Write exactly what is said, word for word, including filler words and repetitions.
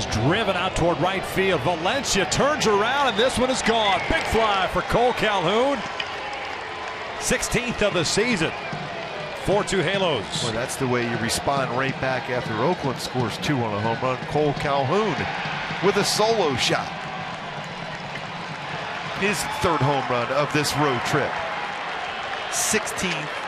is driven out toward right field. Valencia turns around, and this one is gone. Big fly for Cole Calhoun. sixteenth of the season. four two Halos. Well, that's the way you respond right back after Oakland scores two on a home run. Cole Calhoun with a solo shot. His third home run of this road trip. sixteenth